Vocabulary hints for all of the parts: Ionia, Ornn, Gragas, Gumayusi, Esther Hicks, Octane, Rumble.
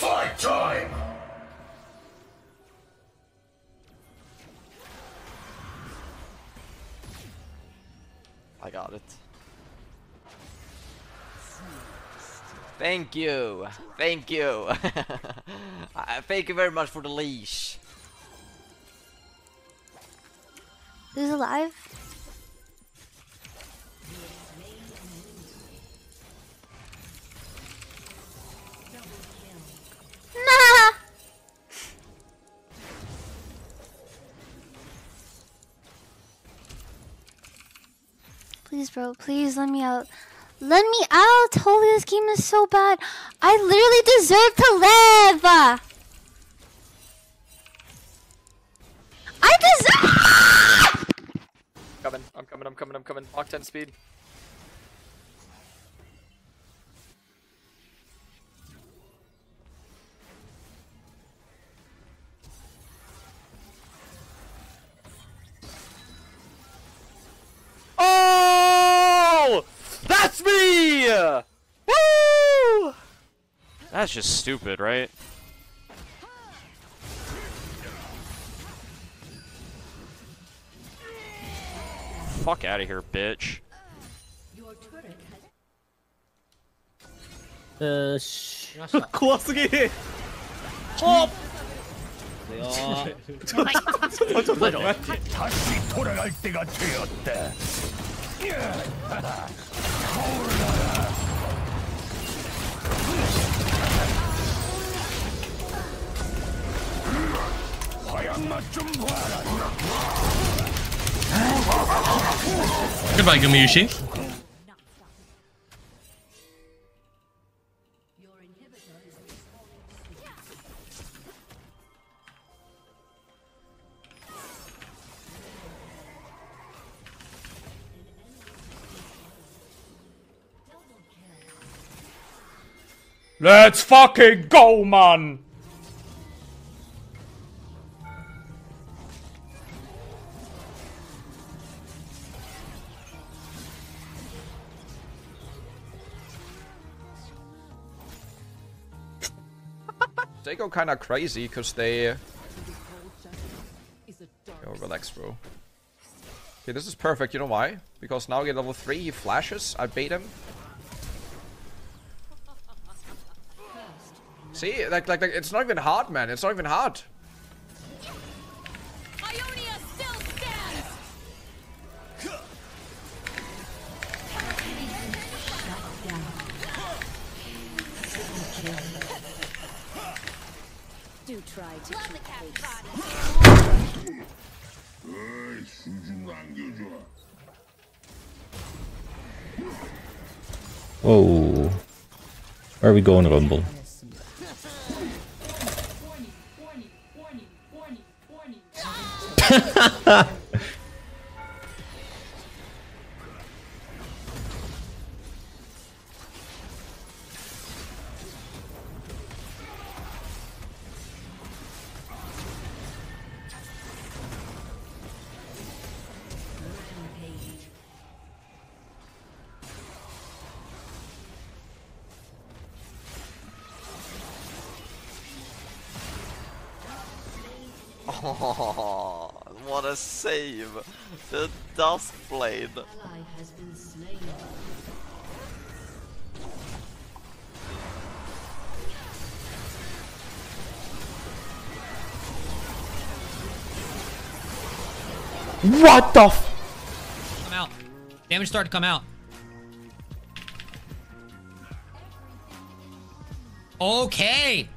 Fight time! I got it. Thank you! Thank you! Thank you very much for the leash. Who's alive? Please, bro, please let me out. Let me out! Holy, this game is so bad. I literally deserve to live! I deserve! Coming, I'm coming, I'm coming, I'm coming. Octane speed. That's me! Woo! That's just stupid, right? Fuck out of here, bitch. Kowalski! Hop! Goodbye, Gumayusi. Let's fucking go, man! They go kinda crazy, cause they... Yo, relax, bro. Okay, this is perfect, you know why? Because now I get level 3, he flashes, I bait him. See, like, it's not even hard, man. It's not even hard. Ionia still stands. Do try to oh, where are we going, Rumble? Oh, what a save! The dust blade. What the f- I'm out. Damage started to come out. Okay.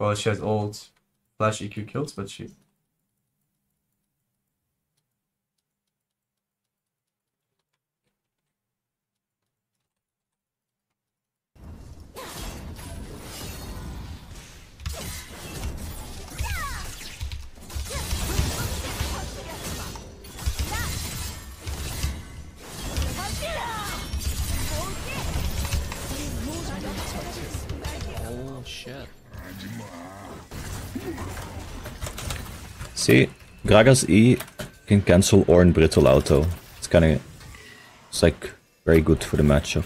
Well, she has old flash EQ kills, but she... Oh, shit. See, Gragas E can cancel Ornn Brittle Auto. It's kinda... it's like very good for the matchup.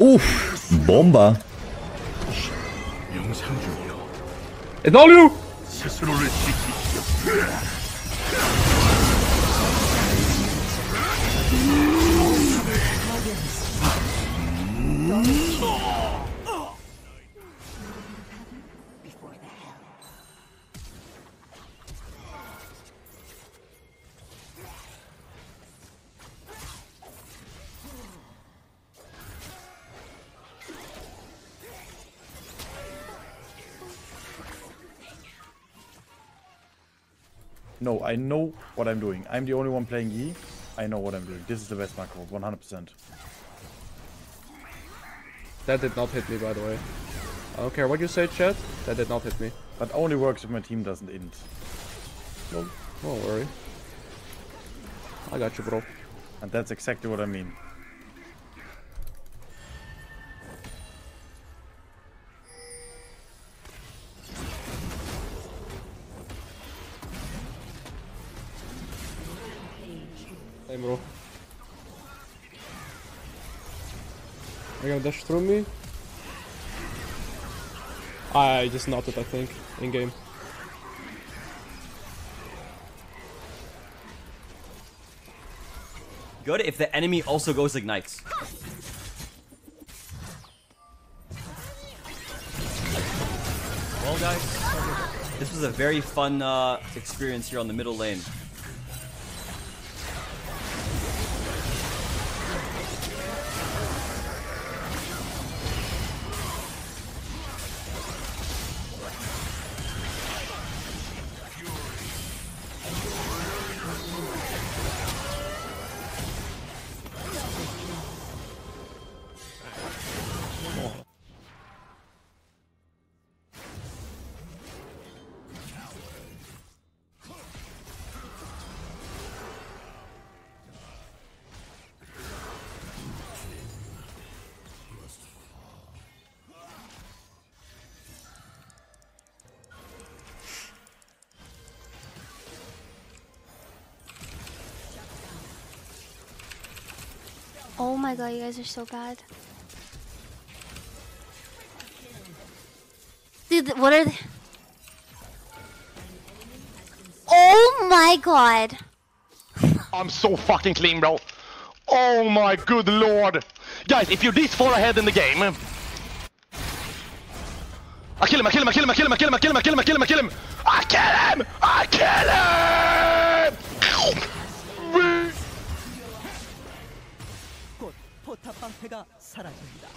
Oof! Bomba! It's all you! No, I know what I'm doing. I'm the only one playing E. I know what I'm doing. This is the best macro, 100%. That did not hit me, by the way. I don't care what you say, chat. That did not hit me. That only works if my team doesn't int. No, don't worry. I got you, bro. And that's exactly what I mean. Bro. Are you gonna dash through me? I just noted, I think, in game. Good if the enemy also goes ignites. Well, guys, this was a very fun experience here on the middle lane. Oh my god, you guys are so bad. Dude, what are they? Oh my god. I'm so fucking clean, bro. Oh my good lord. Guys, if you're this far ahead in the game. I kill him, I kill him, I kill him, I kill him, I kill him, I kill him, I kill him, I kill him, I kill him. I kill him! I kill him! 방패가 사라집니다.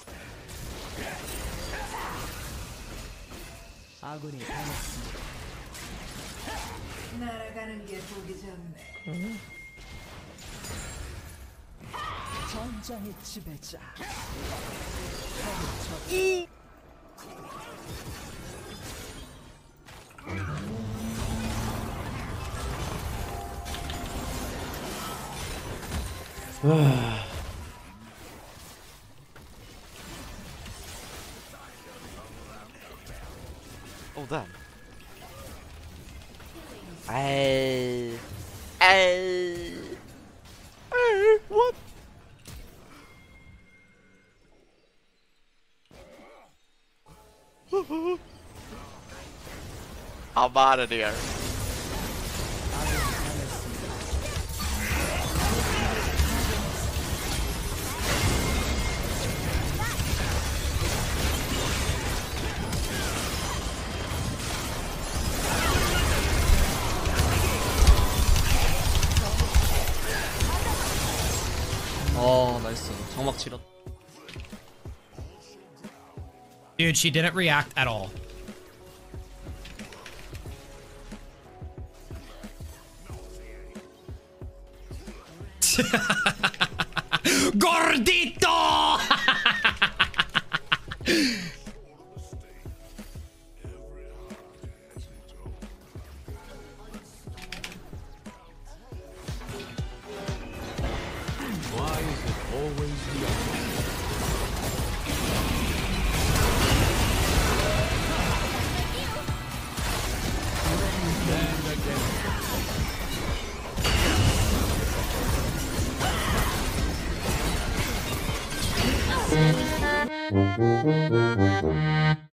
아군이 당했습니다. 날아가는 게 보기 좋네. 전장의 지배자. 이 What? I'm out of here. Dude, she didn't react at all. Gordito! Why is it always